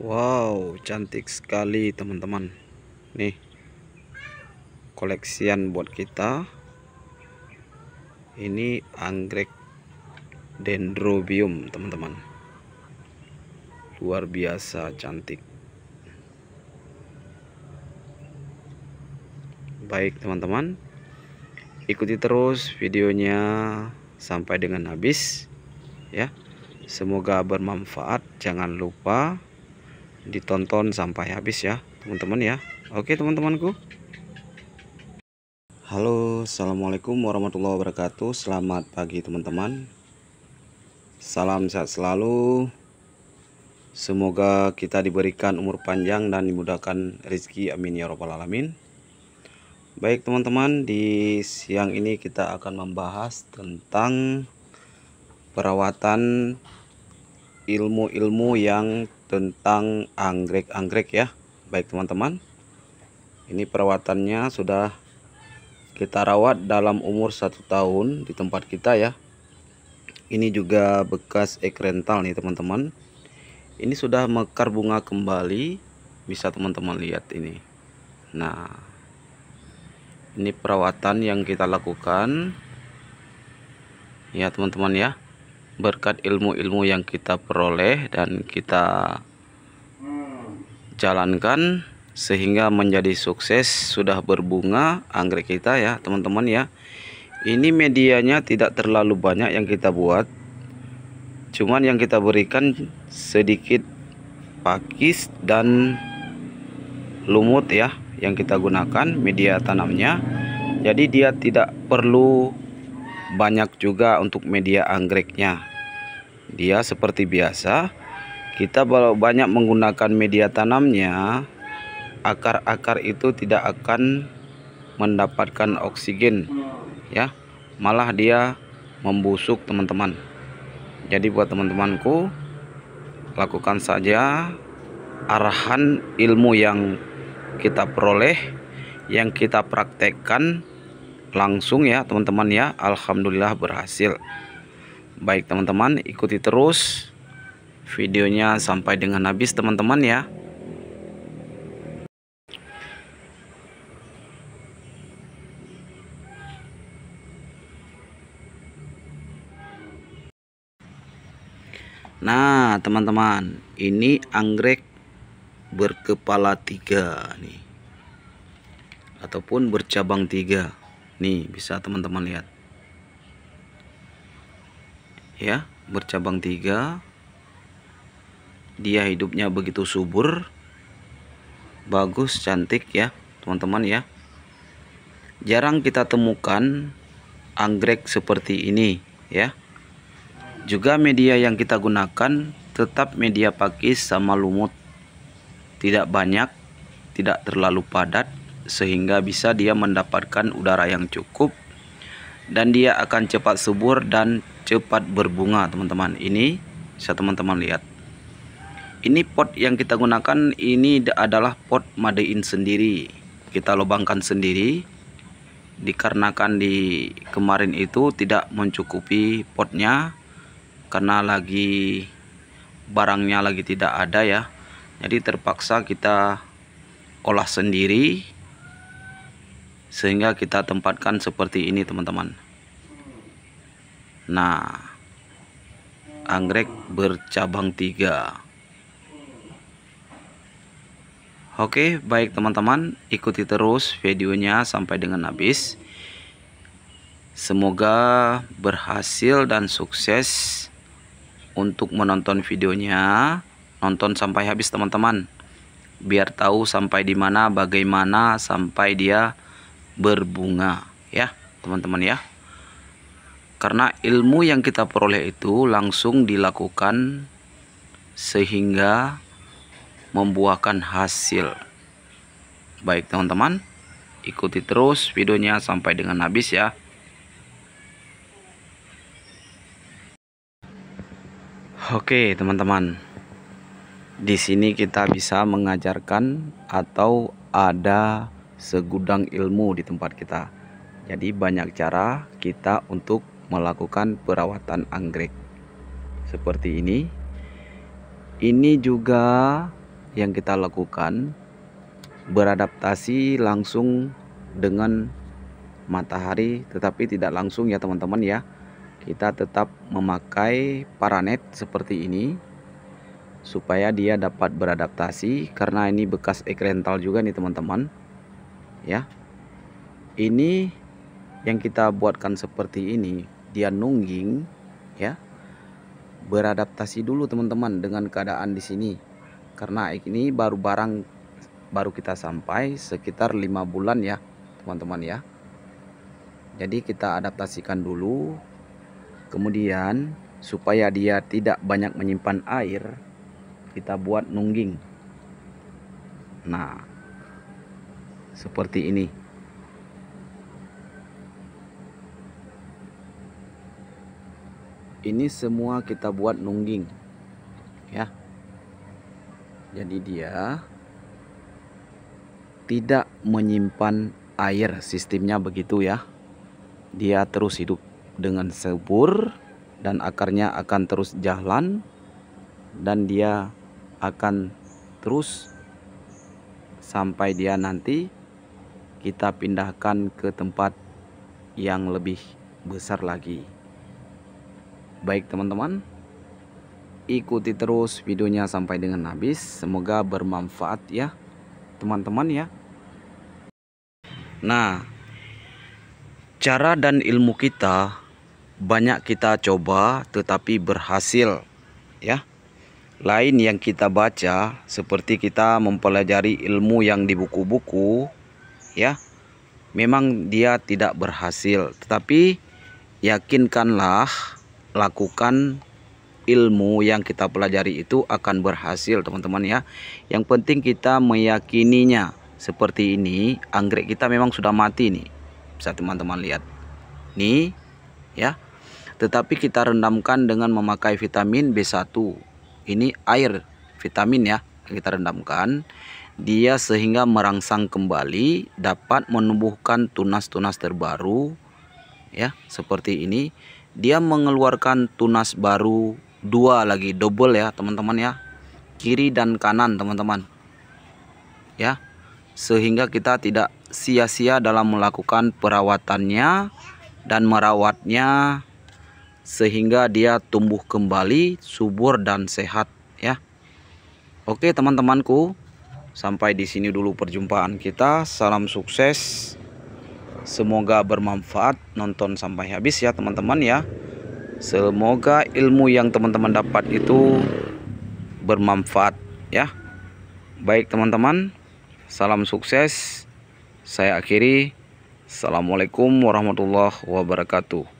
Wow, cantik sekali teman-teman. Nih, koleksian buat kita. Ini anggrek dendrobium teman-teman. Luar biasa cantik. Baik teman-teman, ikuti terus videonya sampai dengan habis ya. Semoga bermanfaat. Jangan lupa ditonton sampai habis ya teman-teman ya. Oke teman-temanku. Halo, assalamualaikum warahmatullahi wabarakatuh. Selamat pagi teman-teman. Salam sehat selalu. Semoga kita diberikan umur panjang dan dimudahkan rezeki, amin ya robbal alamin. Baik teman-teman, di siang ini kita akan membahas tentang perawatan ilmu-ilmu yang tentang anggrek-anggrek ya. Baik teman-teman, ini perawatannya sudah kita rawat dalam umur 1 tahun di tempat kita ya. Ini juga bekas ekrental nih teman-teman. Ini sudah mekar bunga kembali, bisa teman-teman lihat ini. Nah, ini perawatan yang kita lakukan ya teman-teman ya, berkat ilmu-ilmu yang kita peroleh dan kita jalankan sehingga menjadi sukses, sudah berbunga anggrek kita ya teman-teman ya. Ini medianya tidak terlalu banyak yang kita buat, cuman yang kita berikan sedikit pakis dan lumut ya yang kita gunakan media tanamnya. Jadi dia tidak perlu banyak juga untuk media anggreknya. Dia seperti biasa, kita banyak menggunakan media tanamnya, akar-akar itu tidak akan mendapatkan oksigen ya, malah dia membusuk teman-teman. Jadi buat teman-temanku, lakukan saja arahan ilmu yang kita peroleh, yang kita praktekkan langsung ya teman-teman ya. Alhamdulillah berhasil. Baik teman-teman, ikuti terus videonya sampai dengan habis teman-teman ya. Nah teman-teman, ini anggrek berkepala 3 nih, ataupun bercabang 3 nih, bisa teman-teman lihat ya, bercabang 3. Dia hidupnya begitu subur, bagus, cantik ya teman-teman ya. Jarang kita temukan anggrek seperti ini ya. Juga media yang kita gunakan tetap media pakis sama lumut, tidak banyak, tidak terlalu padat, sehingga bisa dia mendapatkan udara yang cukup dan dia akan cepat subur dan cepat berbunga teman-teman. Ini bisa teman-teman lihat, ini pot yang kita gunakan ini adalah pot madein sendiri, kita lubangkan sendiri dikarenakan di kemarin itu tidak mencukupi potnya karena lagi barangnya lagi tidak ada ya. Jadi terpaksa kita olah sendiri sehingga kita tempatkan seperti ini teman-teman. Nah, anggrek bercabang 3. Oke, baik teman-teman, ikuti terus videonya sampai dengan habis. Semoga berhasil dan sukses untuk menonton videonya. Nonton sampai habis teman-teman, biar tahu sampai di mana, bagaimana sampai dia berbunga ya teman-teman ya. Karena ilmu yang kita peroleh itu langsung dilakukan sehingga membuahkan hasil. Baik teman-teman, ikuti terus videonya sampai dengan habis ya. Oke teman-teman, di sini kita bisa mengajarkan atau ada segudang ilmu di tempat kita. Jadi banyak cara kita untuk melakukan perawatan anggrek seperti ini. Ini juga yang kita lakukan beradaptasi langsung dengan matahari, tetapi tidak langsung ya teman-teman ya. Kita tetap memakai paranet seperti ini supaya dia dapat beradaptasi, karena ini bekas eklental juga nih teman-teman ya. Ini yang kita buatkan seperti ini, dia nungging ya, beradaptasi dulu teman-teman dengan keadaan di sini, karena ini baru kita sampai sekitar 5 bulan ya teman-teman ya. Jadi kita adaptasikan dulu, kemudian supaya dia tidak banyak menyimpan air, kita buat nungging. Nah, seperti ini. Ini semua kita buat nungging ya. Jadi dia tidak menyimpan air, sistemnya begitu ya. Dia terus hidup dengan subur dan akarnya akan terus jalan, dan dia akan terus sampai dia nanti kita pindahkan ke tempat yang lebih besar lagi. Baik teman-teman, ikuti terus videonya sampai dengan habis, semoga bermanfaat ya teman-teman ya. Nah, cara dan ilmu kita banyak kita coba tetapi berhasil ya. Lain yang kita baca, seperti kita mempelajari ilmu yang di buku-buku ya, memang dia tidak berhasil, tetapi yakinkanlah, lakukan ilmu yang kita pelajari itu akan berhasil teman-teman ya. Yang penting kita meyakininya. Seperti ini, anggrek kita memang sudah mati nih, bisa teman-teman lihat nih ya, tetapi kita rendamkan dengan memakai vitamin B1. Ini air vitamin ya, kita rendamkan dia sehingga merangsang kembali, dapat menumbuhkan tunas-tunas terbaru ya. Seperti ini, dia mengeluarkan tunas baru 2 lagi, double ya teman-teman ya, kiri dan kanan teman-teman ya, sehingga kita tidak sia-sia dalam melakukan perawatannya dan merawatnya, sehingga dia tumbuh kembali subur dan sehat ya. Oke teman-temanku, sampai di sini dulu perjumpaan kita. Salam sukses, semoga bermanfaat. Nonton sampai habis ya teman-teman ya. Semoga ilmu yang teman-teman dapat itu bermanfaat ya. Baik teman-teman, salam sukses. Saya akhiri. Assalamualaikum warahmatullahi wabarakatuh.